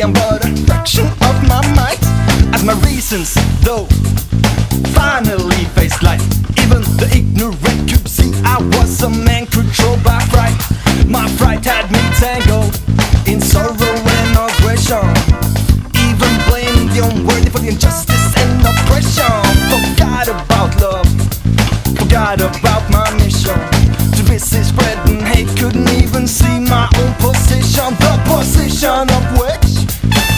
I'm but a fraction of my might, as my reasons, though, finally faced light. Even the ignorant could see I was a man controlled by fright. My fright had me tangled in sorrow and aggression, even blamed the unworthy for the injustice and oppression. Forgot about love, forgot about my mission. To visit spreading hate, couldn't even see my own position. The position of which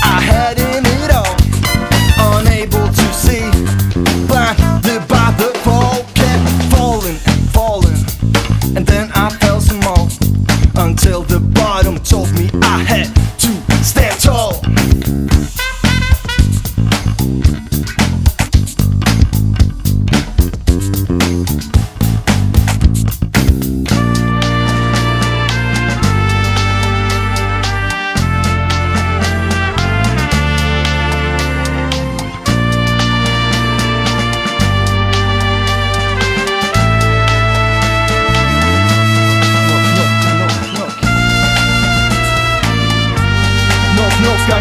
I had in it all, unable to see, blinded by the fall. Kept falling and falling, and then I fell small, until the bottom told me I had to stand tall.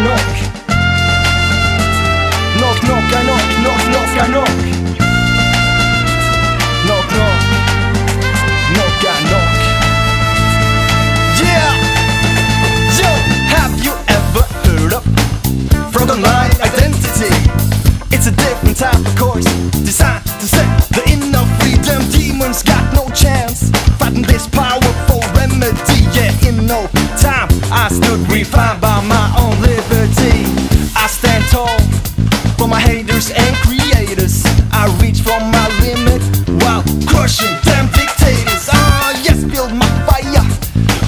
Knock, knock, knock, knock, knock, knock, knock, knock. I stood refined by my own liberty. I stand tall for my haters and creators. I reach for my limit while crushing damn dictators. Ah, yes, build my fire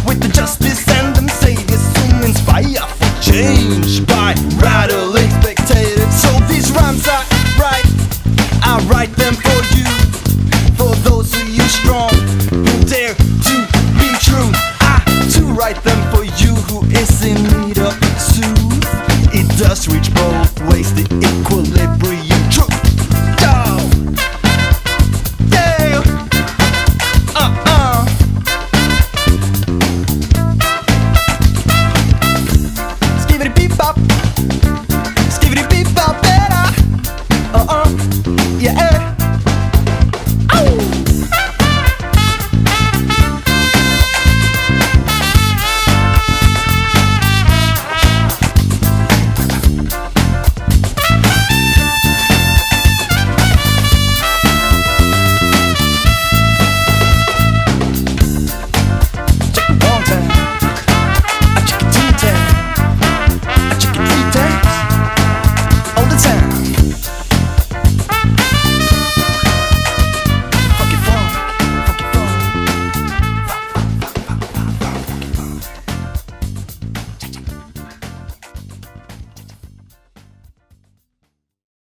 with the justice and them saviors who inspire for change by rattling spectators. So these rhymes I write them for you, for those who you strong.